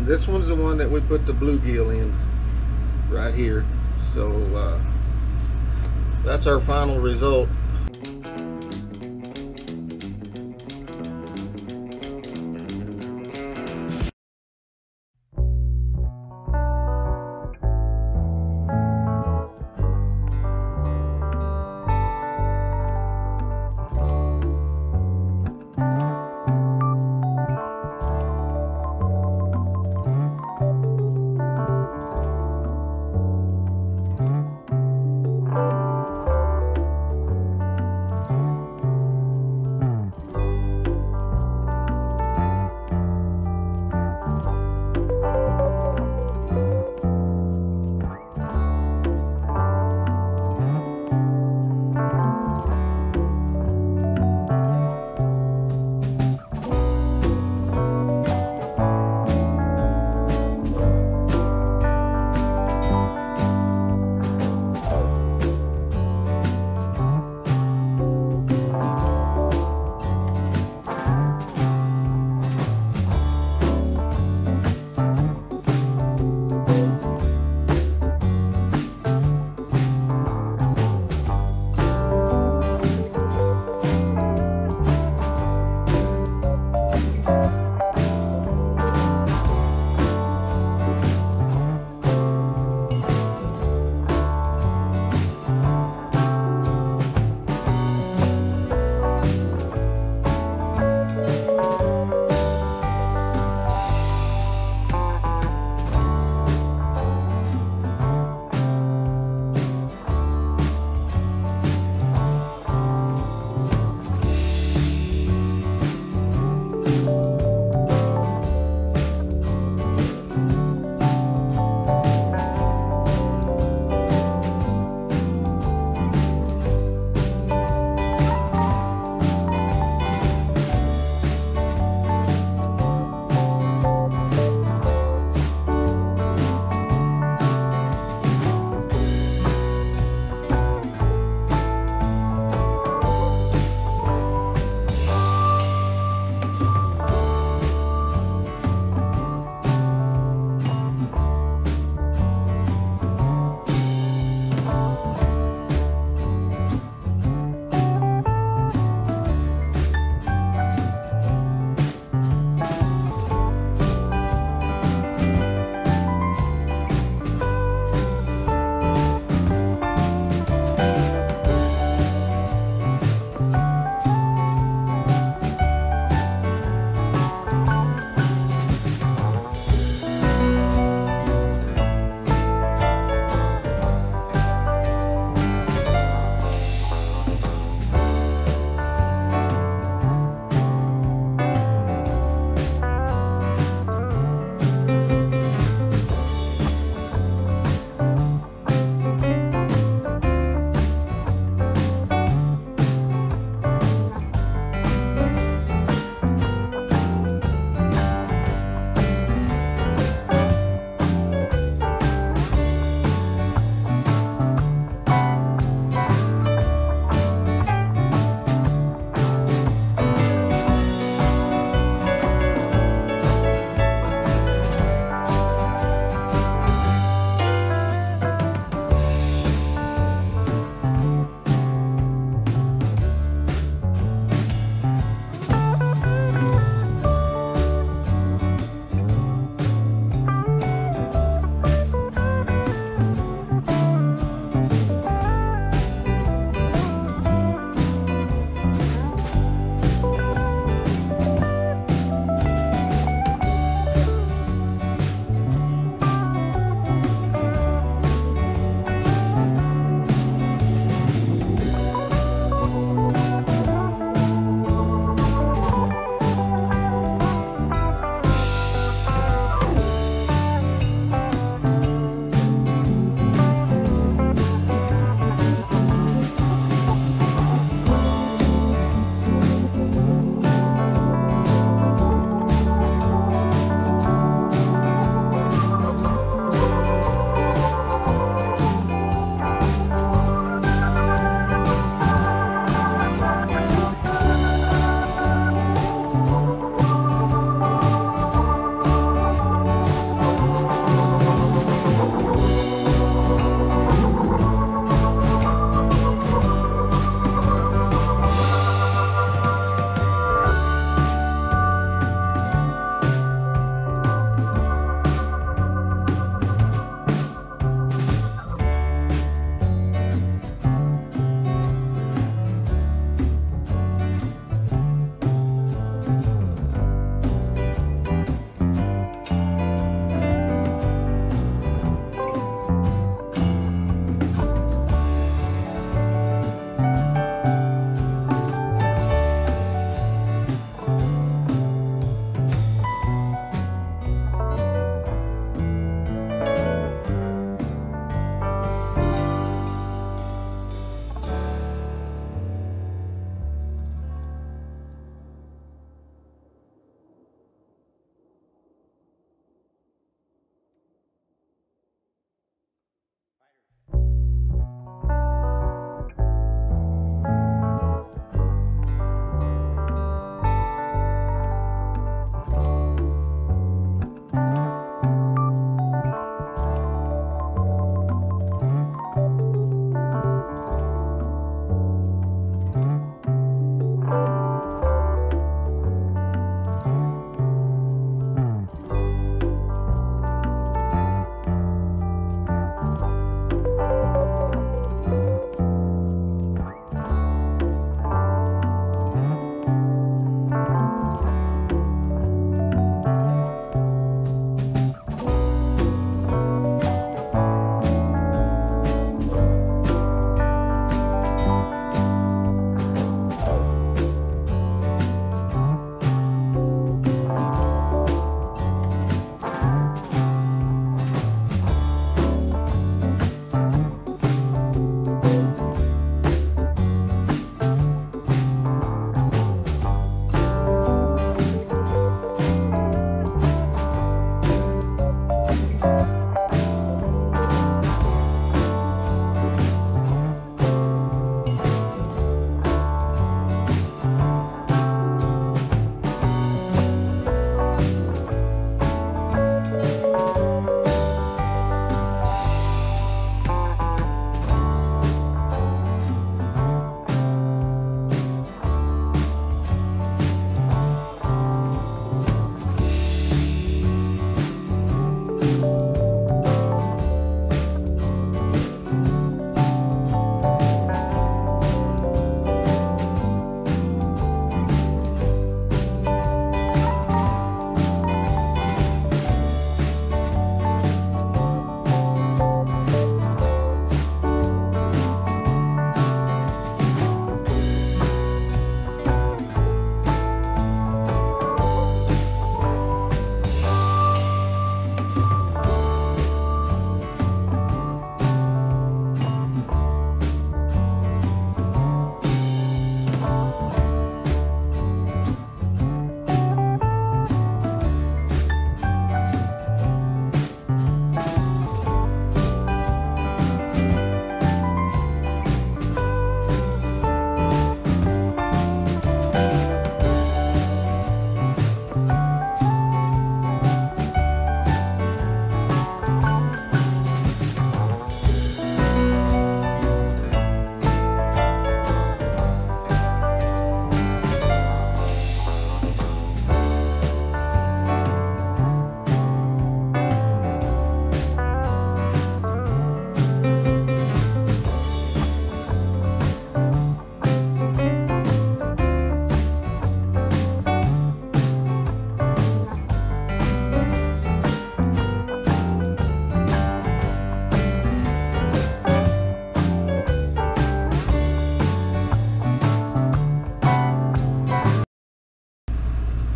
And this one's the one that we put the bluegill in right here. So that's our final result.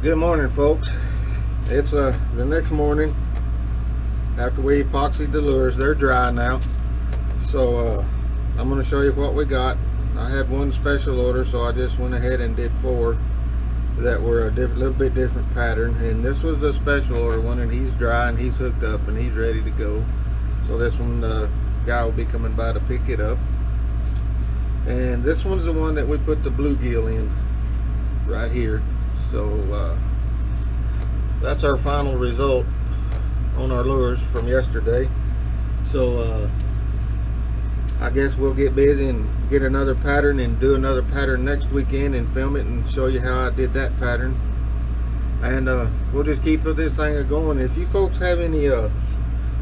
Good morning, folks. It's the next morning after we epoxied the lures. They're dry now, so I'm going to show you what we got. I had one special order, so I just went ahead and did four that were a little bit different pattern, and this was the special order one, and he's dry and he's hooked up and he's ready to go. So this one, the guy will be coming by to pick it up. And this one's the one that we put the bluegill in right here. So that's our final result on our lures from yesterday. So I guess we'll get busy and get another pattern and do another pattern next weekend and film it and show you how I did that pattern. And we'll just keep this thing going. If you folks have any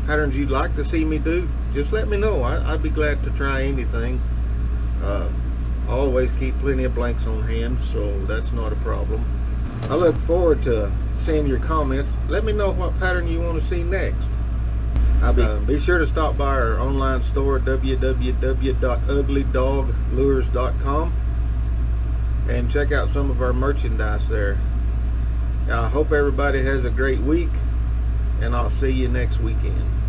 patterns you'd like to see me do, just let me know. I'd be glad to try anything. I always keep plenty of blanks on hand, so that's not a problem. I look forward to seeing your comments. Let me know what pattern you want to see next. Be sure to stop by our online store, www.UglyDogLures.com, and check out some of our merchandise there. I hope everybody has a great week, and I'll see you next weekend.